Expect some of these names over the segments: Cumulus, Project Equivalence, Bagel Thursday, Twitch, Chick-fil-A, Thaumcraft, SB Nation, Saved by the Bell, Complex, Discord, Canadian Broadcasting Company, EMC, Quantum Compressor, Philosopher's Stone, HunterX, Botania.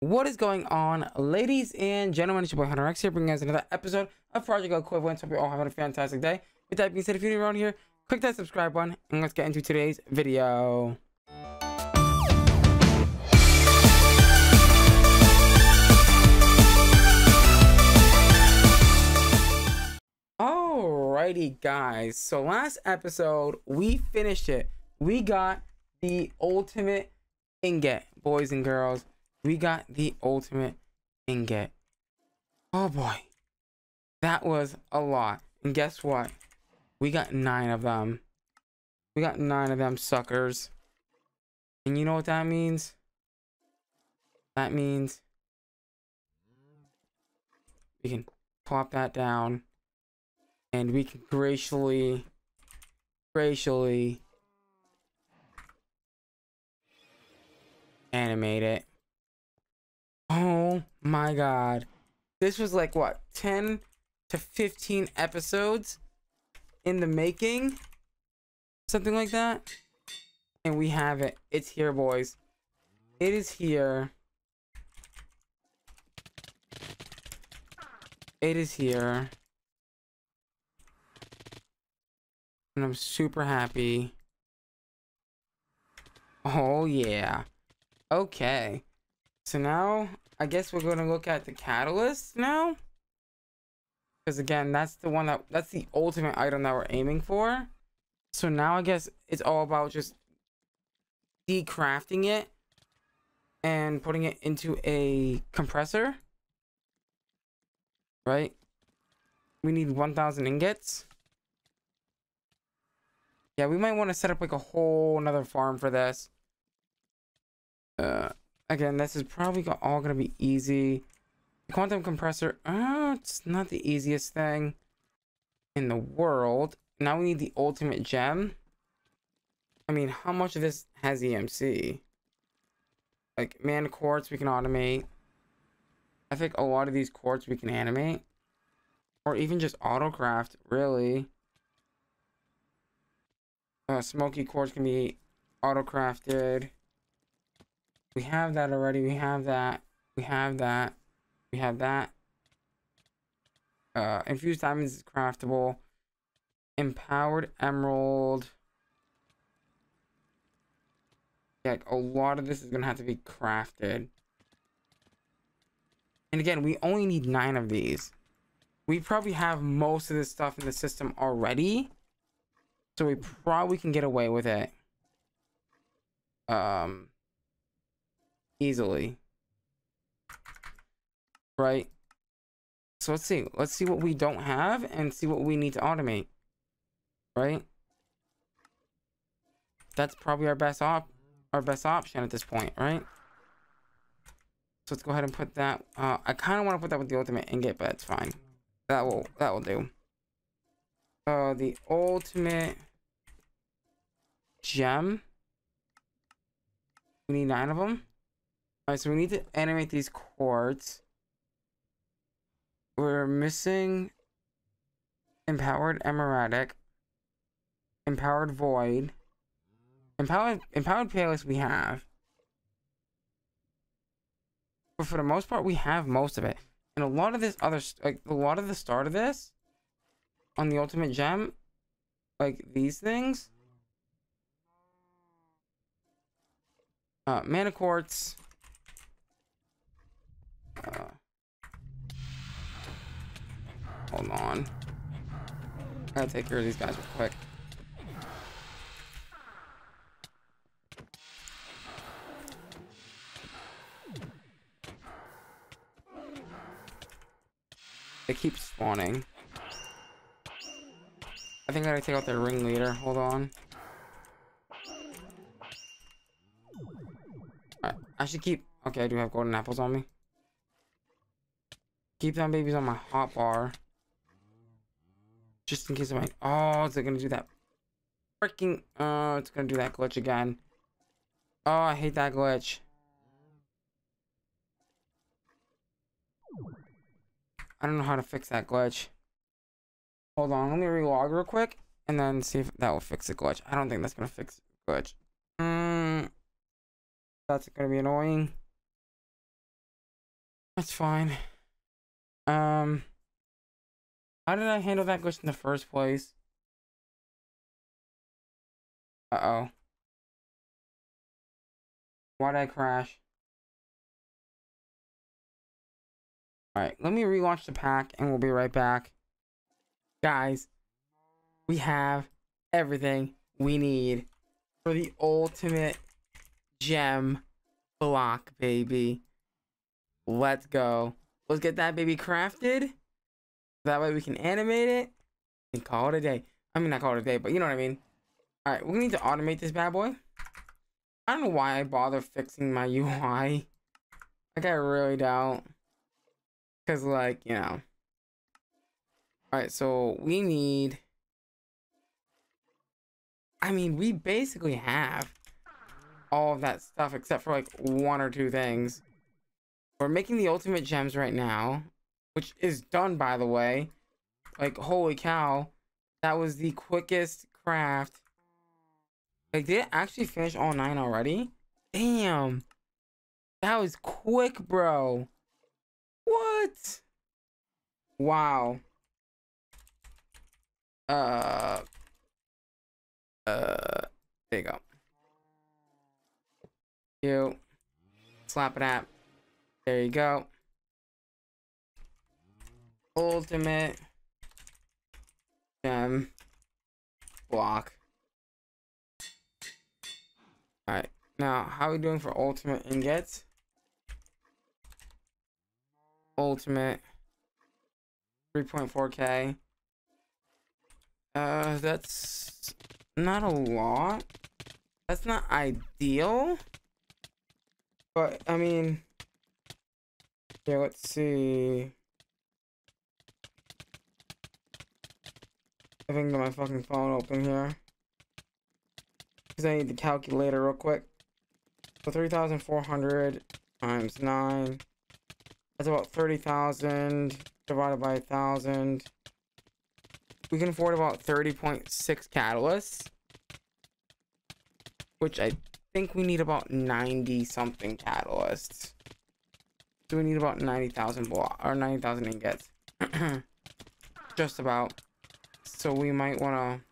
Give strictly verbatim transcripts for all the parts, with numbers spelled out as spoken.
What is going on, ladies and gentlemen? It's your boy Hunter X here, bringing us another episode of Project Equivalence. Hope you're all having a fantastic day. With that being said, if you're new around here, click that subscribe button and let's get into today's video. Alrighty guys, so last episode we finished it. We got the ultimate ingot, boys and girls. We got the ultimate ingot. Oh boy, that was a lot. And guess what? We got nine of them. We got nine of them suckers. And you know what that means? That means we can pop that down and we can graciously, graciously animate it. Oh my god, this was like what, ten to fifteen episodes in the making, something like that, and we have it. It's here, boys. It is here. It is here, and I'm super happy. Oh yeah. Okay, so now I guess we're going to look at the catalyst now, because again, that's the one that that's the ultimate item that we're aiming for. So now I guess it's all about just decrafting it and putting it into a compressor, right? We need one thousand ingots. Yeah, we might want to set up like a whole another farm for this. Uh, Again, this is probably all going to be easy. The Quantum Compressor, oh, it's not the easiest thing in the world. Now we need the Ultimate Gem. I mean, how much of this has E M C? Like, man, quartz we can automate. I think a lot of these quartz we can animate. Or even just autocraft, really. Uh, smoky quartz can be autocrafted. We have that already. We have that. We have that. We have that. Uh, infused diamonds is craftable. Empowered emerald. Yeah, like a lot of this is going to have to be crafted. And again, we only need nine of these. We probably have most of this stuff in the system already, so we probably can get away with it. Um... easily, right? So let's see let's see what we don't have and see what we need to automate, right? That's probably our best op our best option at this point, right? So let's go ahead and put that. uh I kind of want to put that with the ultimate ingot, but it's fine. That will that will do. Uh the ultimate gem, we need nine of them. All right, so we need to animate these quartz. We're missing empowered emeratic, empowered void, empowered empowered palace. We have, but for the most part, we have most of it. And a lot of this other, like a lot of the start of this, on the ultimate gem, like these things, uh, mana quartz. Uh, hold on, I gotta take care of these guys real quick. They keep spawning. I think I gotta take out their ringleader. Hold on. Alright, I should keep. Okay, I do have golden apples on me. Keep them babies on my hot bar. Just in case I might. Oh, is it gonna do that freaking oh, it's gonna do that glitch again. Oh, I hate that glitch. I don't know how to fix that glitch. Hold on, let me relog real quick and then see if that will fix the glitch. I don't think that's gonna fix the glitch. Mm, that's gonna be annoying. That's fine. Um, how did I handle that glitch in the first place? Uh-oh. Why did I crash? Alright, let me relaunch the pack and we'll be right back. Guys, we have everything we need for the ultimate gem block, baby. Let's go. Let's get that baby crafted. That way we can animate it and call it a day. I mean, not call it a day, but you know what I mean. Alright, we need to automate this bad boy. I don't know why I bother fixing my U I. Like, I really don't. Because, like, you know. Alright, so we need... I mean, we basically have all of that stuff except for, like, one or two things. We're making the ultimate gems right now, which is done, by the way. Like, holy cow. That was the quickest craft. Like, did it actually finish all nine already? Damn. That was quick, bro. What? Wow. Uh. Uh. There you go. You. Slap it up. There you go. Ultimate gem block. All right, now how are we doing for ultimate ingots? Ultimate three point four K. Uh, that's not a lot. That's not ideal. But I mean, yeah, let's see. I think that my fucking phone open here. I need the calculator real quick. So three thousand four hundred times nine. That's about thirty thousand divided by one thousand. We can afford about thirty point six catalysts. Which I think we need about ninety something catalysts. So we need about ninety thousand block or ninety thousand ingots. Just about. So we might want to...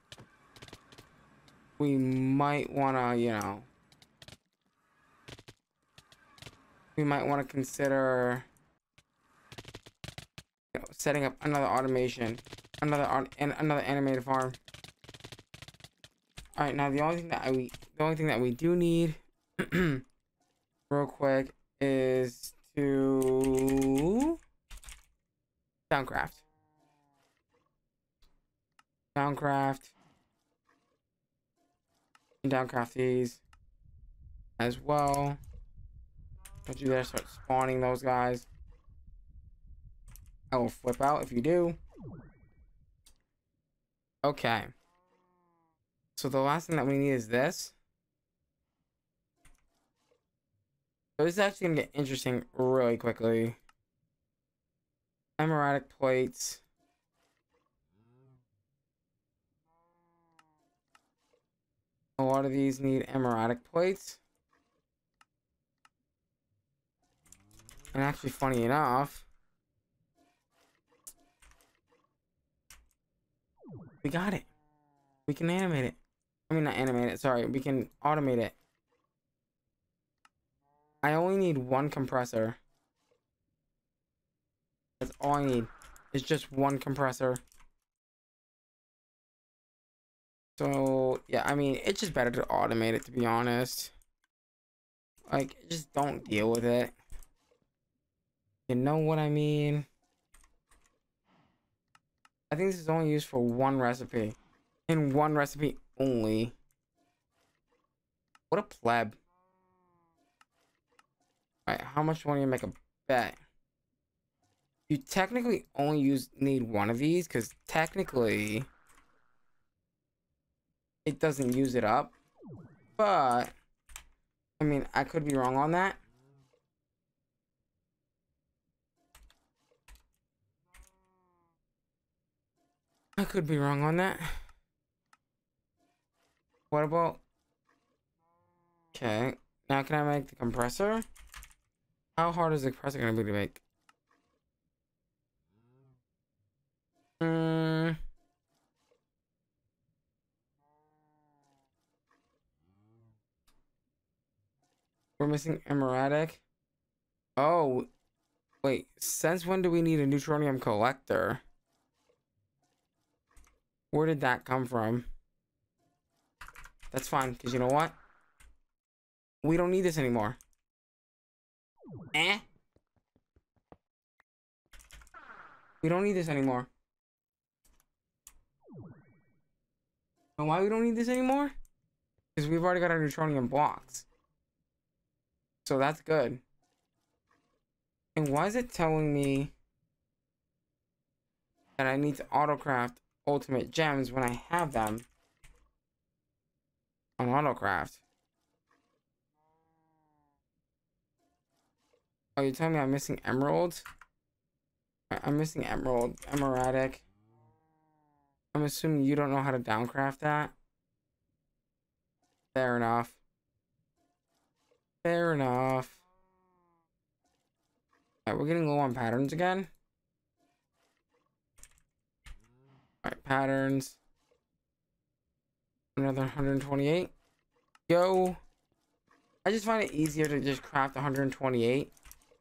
We might want to, you know, we might want to consider, you know, setting up another automation, another art, and another animated farm. All right, now the only thing that I, we, the only thing that we do need, real quick, is to Thaumcraft. Thaumcraft. Downcraft these as well. But you better start spawning those guys. I will flip out if you do. Okay. So the last thing that we need is this. So this is actually gonna get interesting really quickly. Emeritic plates. A lot of these need emeritic plates. And actually, funny enough, we got it. We can animate it. I mean, not animate it, sorry. We can automate it. I only need one compressor. That's all I need. It's just one compressor. So, yeah, I mean, it's just better to automate it, to be honest. Like, just don't deal with it. You know what I mean? I think this is only used for one recipe. And one recipe only. What a pleb. Alright, how much do you want to make a bet? You technically only use need one of these, because technically... it doesn't use it up, but I mean, I could be wrong on that. I could be wrong on that. What about, okay, now can I make the compressor? How hard is the compressor gonna be to make? We're missing emeratic. Oh, wait. Since when do we need a neutronium collector? Where did that come from? That's fine, because you know what? We don't need this anymore. Eh? We don't need this anymore. And why we don't need this anymore? Because we've already got our neutronium blocks. So that's good. And why is it telling me that I need to autocraft ultimate gems when I have them on autocraft? Oh, you're telling me I'm missing emeralds? I'm missing emerald, emeratic. I'm assuming you don't know how to downcraft that. Fair enough. Fair enough. Alright, we're getting low on patterns again. Alright, patterns. Another one hundred twenty-eight. Yo! I just find it easier to just craft one hundred twenty-eight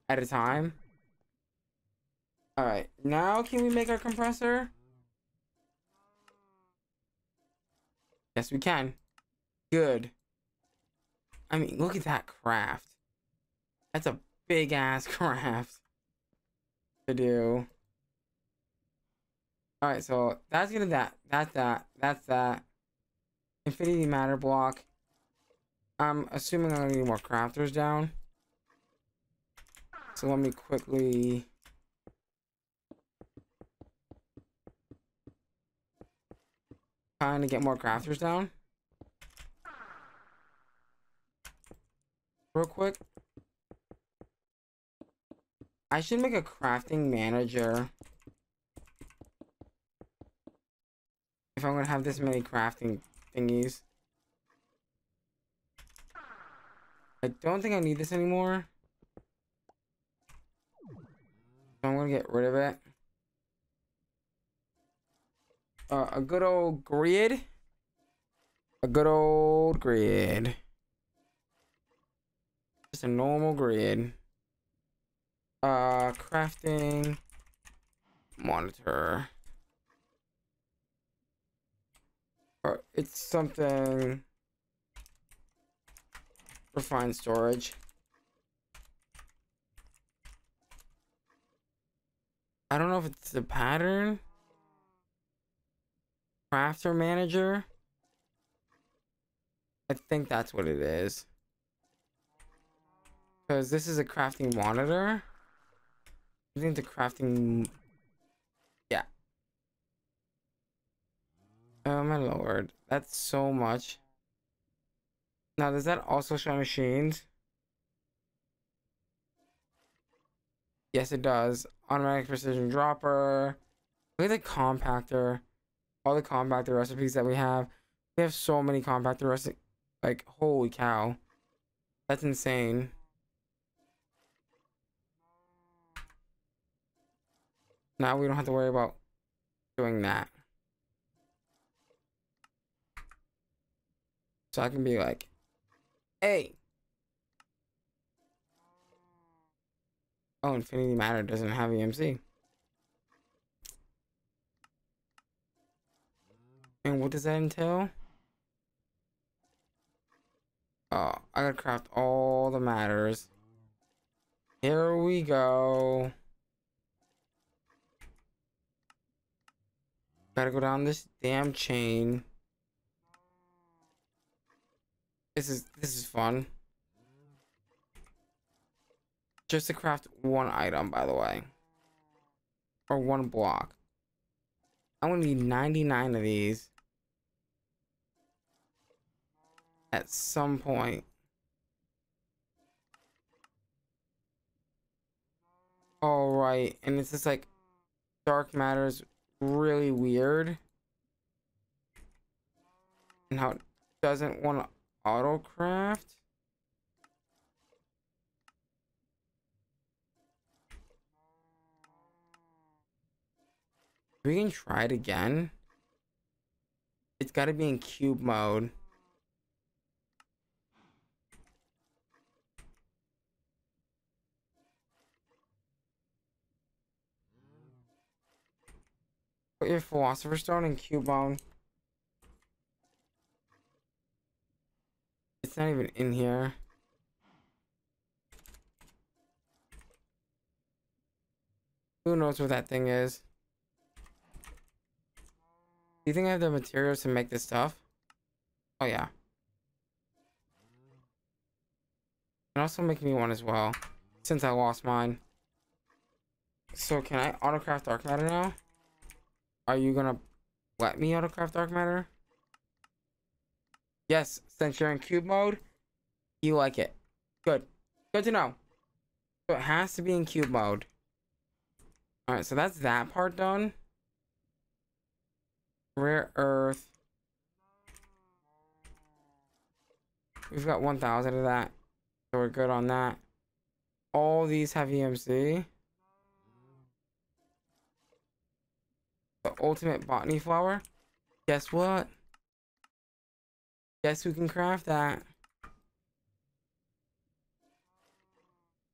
at a time. Alright, now can we make our compressor? Yes, we can. Good. I mean, look at that craft. That's a big ass craft to do. Alright, so that's gonna that. That's that. That's that. Infinity matter block. I'm assuming I'm gonna need more crafters down. So let me quickly. Trying to get more crafters down. Real quick. I should make a crafting manager. If I'm gonna have this many crafting thingies. I don't think I need this anymore. So I'm gonna get rid of it. Uh, a good old grid. A good old grid. Just a normal grid. Uh, crafting monitor. Or it's something. Refined storage. I don't know if it's the pattern. Crafter manager. I think that's what it is. Because this is a crafting monitor. I think the crafting. Yeah. Oh my lord. That's so much. Now, does that also show machines? Yes, it does. Automatic precision dropper. Look at the compactor. All the compactor recipes that we have. We have so many compactor recipes. Like, holy cow. That's insane. Now we don't have to worry about doing that. So I can be like, hey. Oh, Infinity Matter doesn't have E M C. And what does that entail? Oh, I gotta craft all the matters. Here we go. Gotta go down this damn chain. This is this is fun. Just to craft one item, by the way. Or one block. I'm gonna need ninety-nine of these. At some point. All right, and it's just like dark matter's really weird, and how it doesn't want to auto craft. We can try it again. It's got to be in cube mode. Put your Philosopher's Stone in Cubone. It's not even in here. Who knows what that thing is? Do you think I have the materials to make this stuff? Oh yeah. And also make me one as well, since I lost mine. So can I autocraft dark matter now? Are you gonna let me autocraft dark matter? Yes, since you're in cube mode, you like it. Good. Good to know. So it has to be in cube mode. Alright, so that's that part done. Rare earth. We've got one thousand of that. So we're good on that. All these have E M C. The ultimate botany flower. Guess what? Guess who can craft that?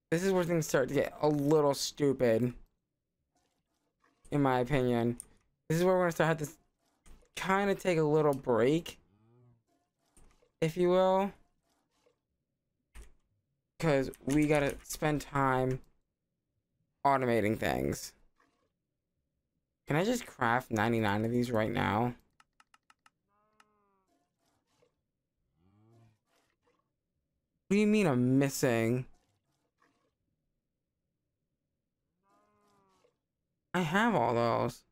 This is where things start to get a little stupid, in my opinion. This is where we're gonna start to kind of take a little break, if you will, because we gotta spend time automating things. Can I just craft ninety-nine of these right now? What do you mean I'm missing? I have all those.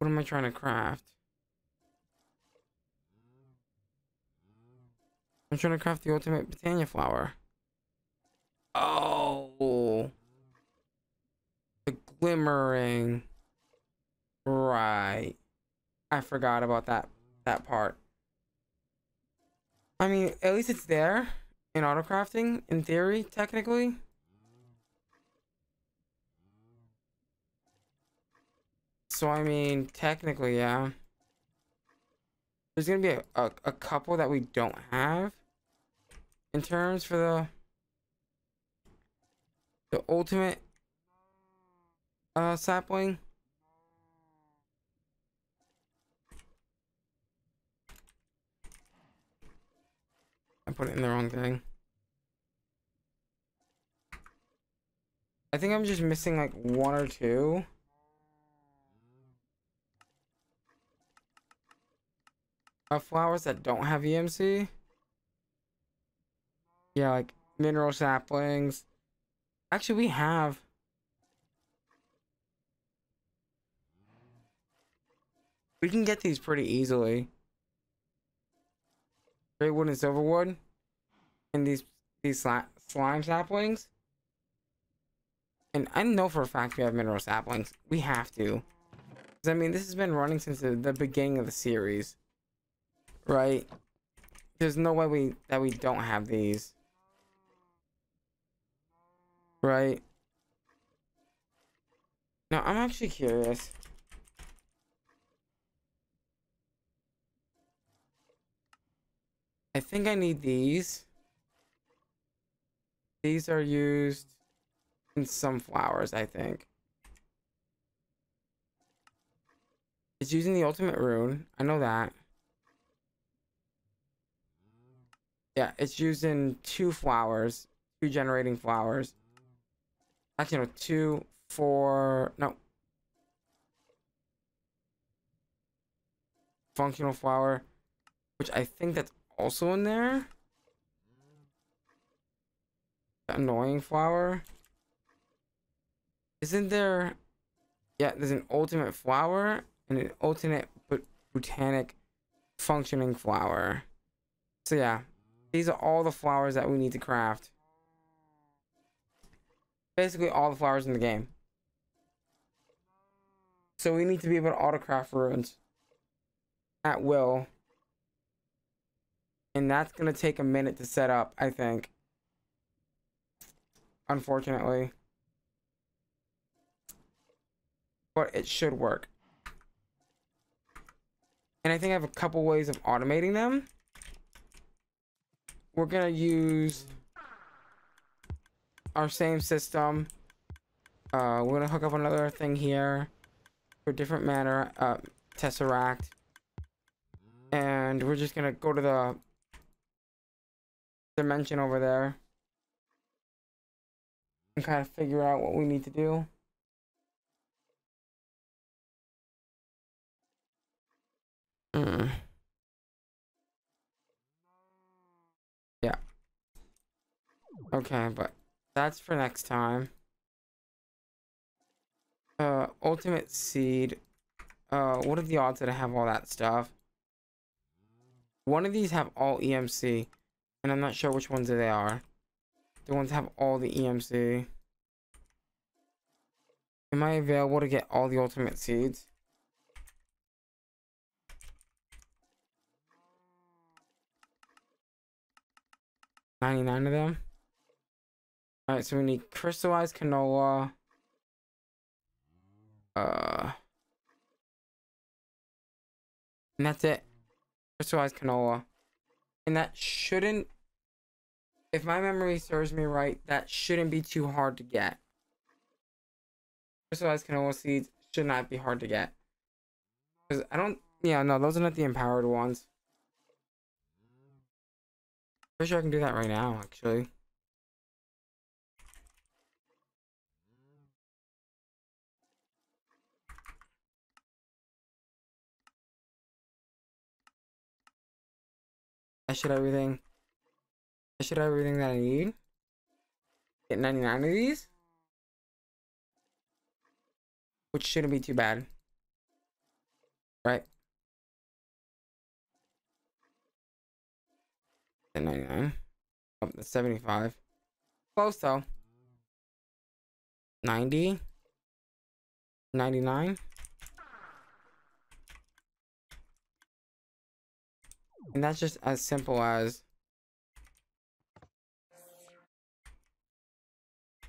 What am I trying to craft? I'm trying to craft the ultimate Botania flower. Oh, the glimmering. Right. I forgot about that that part. I mean, at least it's there in autocrafting, in theory, technically. So I mean, technically, yeah. There's gonna be a, a, a couple that we don't have in terms for the the ultimate uh sapling. Put it in the wrong thing. I think I'm just missing like one or two. Of flowers that don't have E M C. Yeah, like mineral saplings. Actually, we have. We can get these pretty easily. Great wood and silverwood, and these these sli slime saplings. And I know for a fact we have mineral saplings. We have to, because I mean this has been running since the, the beginning of the series, right? There's no way we that we don't have these, right? Now I'm actually curious. I think I need these. These are used in some flowers, I think. It's using the ultimate rune. I know that. Yeah, it's used in two flowers. Two generating flowers. Actually, no, two, four, no. Functional flower, which I think that's also in there. That annoying flower. Isn't there? Yeah, there's an ultimate flower and an alternate but botanic functioning flower. So yeah, these are all the flowers that we need to craft. Basically all the flowers in the game. So we need to be able to autocraft runes at will. And that's going to take a minute to set up, I think. Unfortunately. But it should work. And I think I have a couple ways of automating them. We're going to use our same system. Uh, we're gonna hook up another thing here for a different matter, uh, tesseract, and we're just gonna go to the dimension over there and kind of figure out what we need to do. Mm. Yeah. Okay, but that's for next time. Uh, ultimate seed. Uh, what are the odds that I have all that stuff? One of these have all E M C, and I'm not sure which ones they are. The ones that have all the E M C. Am I available to get all the ultimate seeds? ninety-nine of them. All right, so we need crystallized canola. Uh, and that's it. Crystallized canola, and that shouldn't, if my memory serves me right, that shouldn't be too hard to get. Crystallized canola seeds should not be hard to get. Cause I don't, yeah, no, those are not the empowered ones. Pretty sure I can do that right now, actually. I should everything. I should everything that I need. Get ninety-nine of these, which shouldn't be too bad, right? The ninety-nine. Oh, that's seventy-five. Close though. ninety. ninety-nine. And that's just as simple as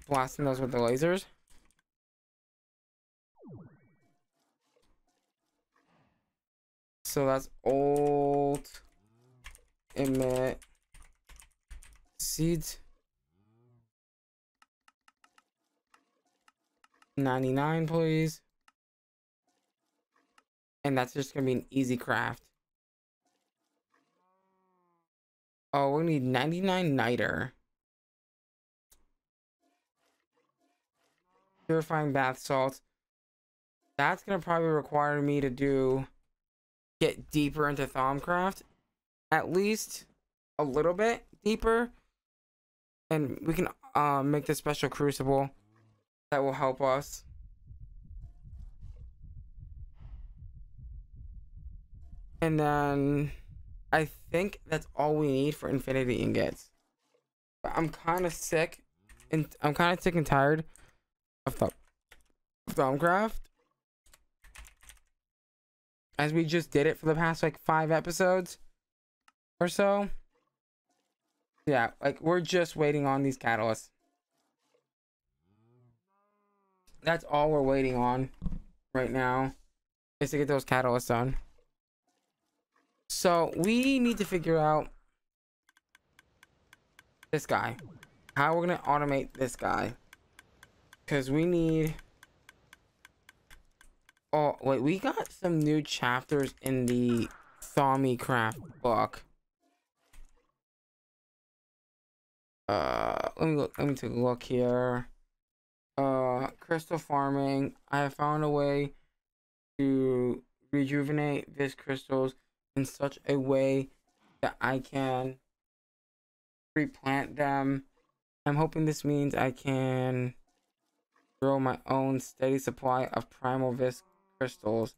blasting those with the lasers. So that's old emit seeds. ninety-nine, please. And that's just gonna be an easy craft. Oh, we need ninety-nine niter. Purifying bath salts. That's going to probably require me to do... get deeper into Thaumcraft. At least a little bit deeper. And we can uh, make the special crucible. That will help us. And then... I think that's all we need for infinity ingots. But I'm kind of sick, and I'm kind of sick and tired of the Thaumcraft, as we just did it for the past like five episodes or so. Yeah, like we're just waiting on these catalysts. That's all we're waiting on right now, is to get those catalysts done. So we need to figure out this guy, how we're going to automate this guy, because we need, oh wait, we got some new chapters in the Thaumcraft book. Uh, let me look, let me take a look here. Uh, crystal farming. I have found a way to rejuvenate these crystals in such a way that I can replant them. I'm hoping this means I can grow my own steady supply of primal visc crystals.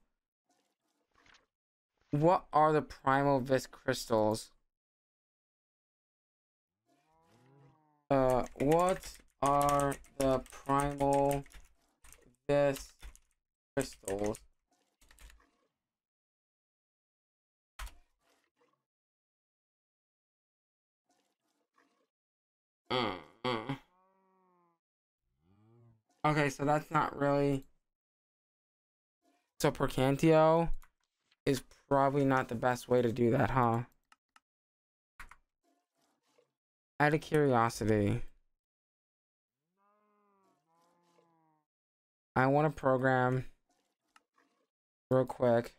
What are the primal visc crystals? Uh, what are the primal visc crystals? Mm-mm. Okay, so that's not really, so Percantio is probably not the best way to do that, huh? Out of curiosity, I want to program real quick.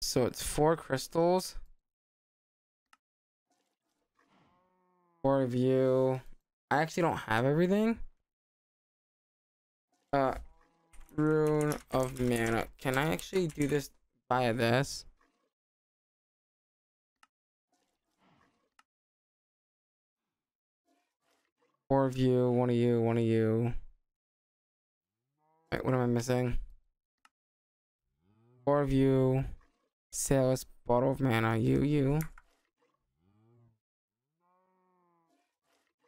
So it's four crystals. Four of you. I actually don't have everything. Uh, Rune of Mana. Can I actually do this via this? Four of you, one of you, one of you. Alright, what am I missing? Four of you. Sales, bottle of mana, you, you.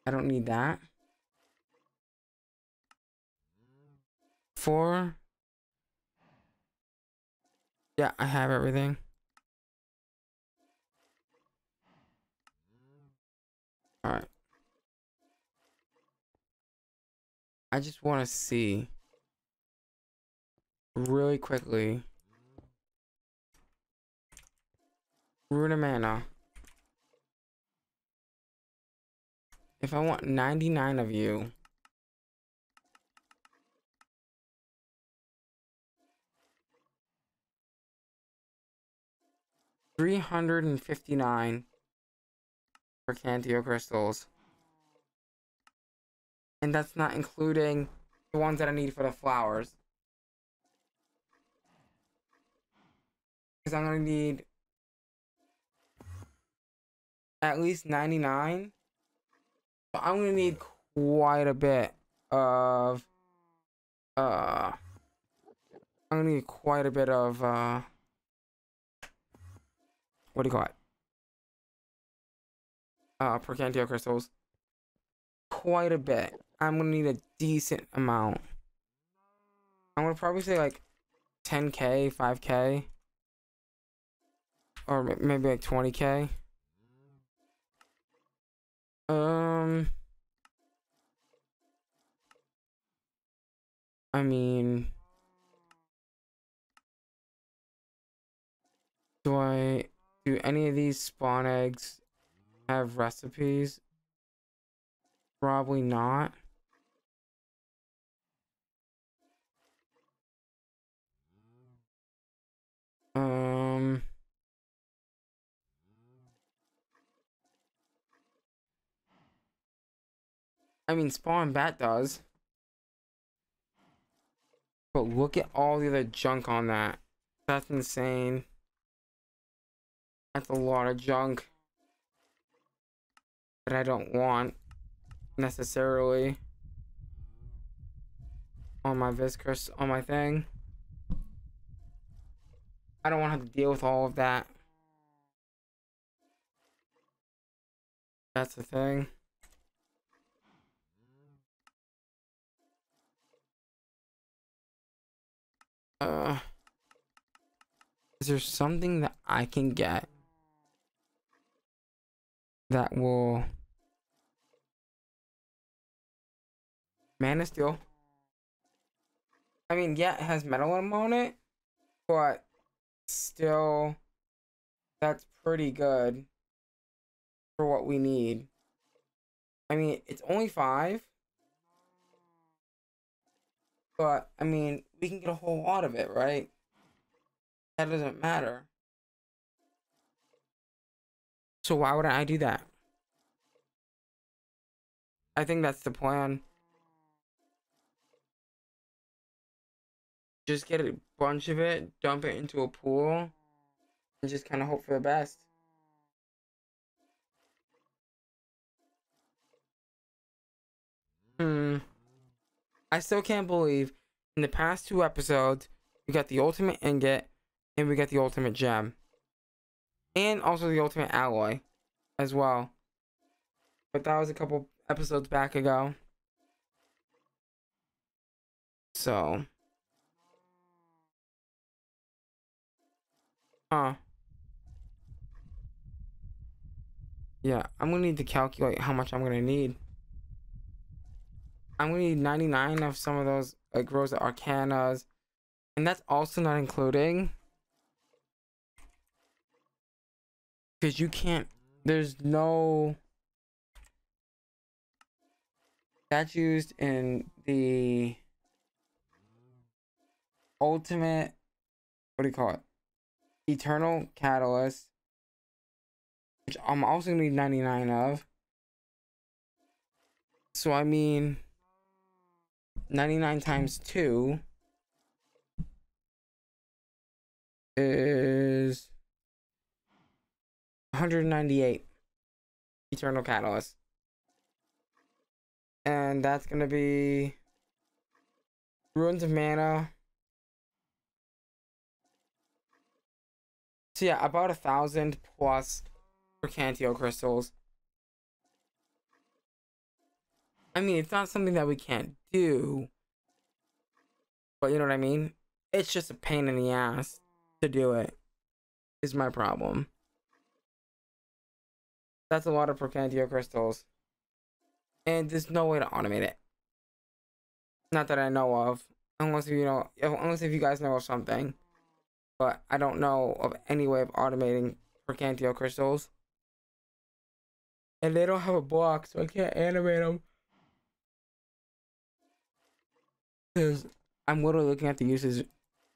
I don't need that. Four. Yeah, I have everything. Alright. I just want to see really quickly. Rune of Mana. If I want ninety-nine of you, three hundred fifty-nine for Cantio crystals. And that's not including the ones that I need for the flowers. Because I'm going to need at least ninety-nine. So I'm going to need quite a bit of... Uh, I'm going to need quite a bit of... Uh, what do you call it? Uh, Percantile crystals. Quite a bit. I'm gonna need a decent amount. I'm gonna probably say like ten K, five K, or maybe like twenty K. Um, I mean, do I do any of these spawn eggs have recipes? Probably not. Um, I mean, spawn bat does. But look at all the other junk on that. That's insane. That's a lot of junk that I don't want necessarily on my Viscous, on my thing. I don't want to have to deal with all of that. That's the thing. Uh, is there something that I can get that will... Mana Steel. I mean, yeah, it has metal on it, but still, that's pretty good for what we need. I mean, it's only five, but I mean, we can get a whole lot of it, right? That doesn't matter. So why wouldn't I do that? I think that's the plan. Just get a bunch of it, dump it into a pool, and just kind of hope for the best. Hmm. I still can't believe in the past two episodes, we got the ultimate ingot, and we got the ultimate gem. And also the ultimate alloy, as well. But that was a couple episodes back ago. So... Huh. Yeah, I'm gonna need to calculate how much I'm gonna need. I'm gonna need ninety-nine of some of those, like Rosa Arcanas. And that's also not including, because you can't, there's no That's used in the ultimate, what do you call it? Eternal Catalyst, which I'm also gonna need ninety-nine of. So I mean, ninety-nine times two is one hundred ninety-eight Eternal Catalyst. And that's going to be Ruins of Mana. So yeah, about a thousand plus Bracantio crystals. I mean, it's not something that we can't do, but you know what I mean? It's just a pain in the ass to do it, is my problem. That's a lot of Bracantio crystals. And there's no way to automate it. Not that I know of. Unless you know, unless if you guys know of something. But I don't know of any way of automating Bracantio crystals. And they don't have a block, so I can't animate them. Because I'm literally looking at the uses.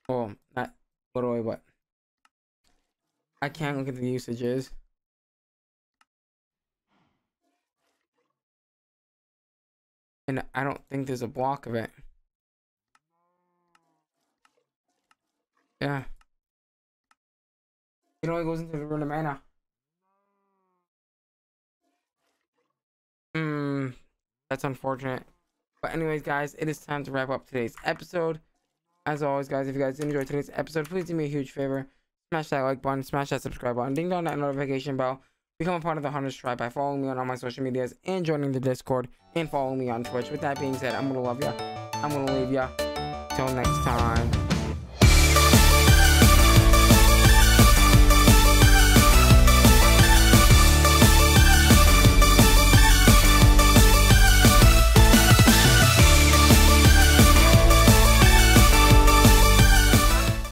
Well, not literally, but I can't look at the usages. And I don't think there's a block of it. Yeah. It only goes into the Rune of Mana. Hmm. That's unfortunate. But anyways, guys, it is time to wrap up today's episode. As always, guys, if you guys enjoyed today's episode, please do me a huge favor. Smash that like button. Smash that subscribe button. Ding dong that notification bell. Become a part of the Hunters Tribe by following me on all my social medias and joining the Discord and following me on Twitch. With that being said, I'm going to love ya. I'm going to leave ya. Till next time.